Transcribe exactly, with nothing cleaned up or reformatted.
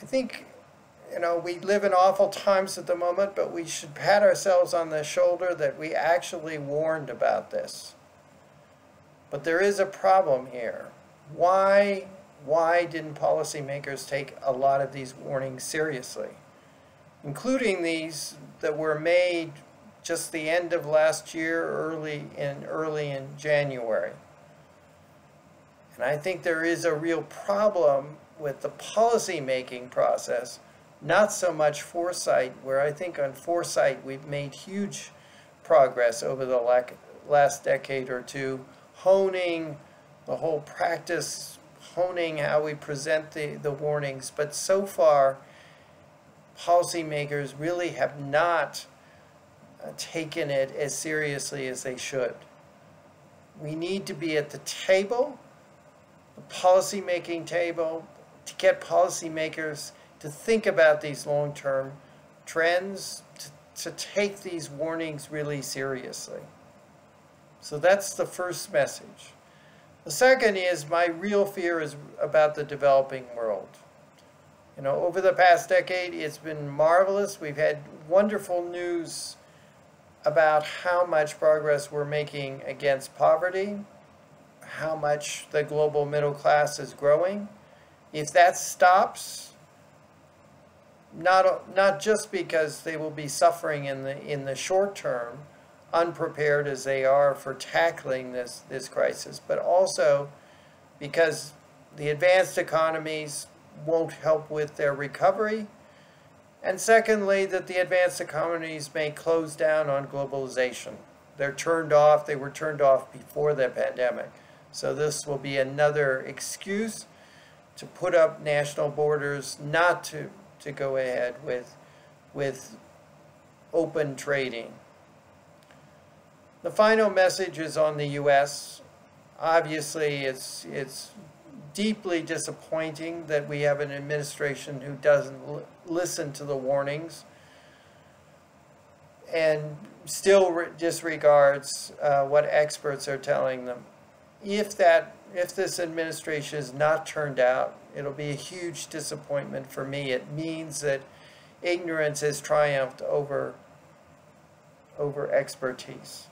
I think, you know, we live in awful times at the moment, but we should pat ourselves on the shoulder that we actually warned about this. But there is a problem here. Why, why didn't policymakers take a lot of these warnings seriously, including these that were made just the end of last year, early in, early in January? And I think there is a real problem with the policy-making process, not so much foresight, where I think on foresight we've made huge progress over the last decade or two, honing the whole practice, honing how we present the, the warnings. But so far, policymakers really have not uh, taken it as seriously as they should. We need to be at the table, the policy-making table, to get policymakers to think about these long-term trends, to, to take these warnings really seriously. So that's the first message. The second is my real fear is about the developing world. You know, over the past decade, it's been marvelous. We've had wonderful news about how much progress we're making against poverty, how much the global middle class is growing. If that stops, not, not just because they will be suffering in the, in the short term, unprepared as they are for tackling this, this crisis, but also because the advanced economies won't help with their recovery. And secondly, that the advanced economies may close down on globalization. They're turned off. They were turned off before the pandemic. So this will be another excuse to put up national borders, not to, to go ahead with, with open trading. The final message is on the U S. Obviously, it's, it's deeply disappointing that we have an administration who doesn't l listen to the warnings and still re disregards uh, what experts are telling them. If, that, if this administration is not turned out, it'll be a huge disappointment for me. It means that ignorance has triumphed over, over expertise.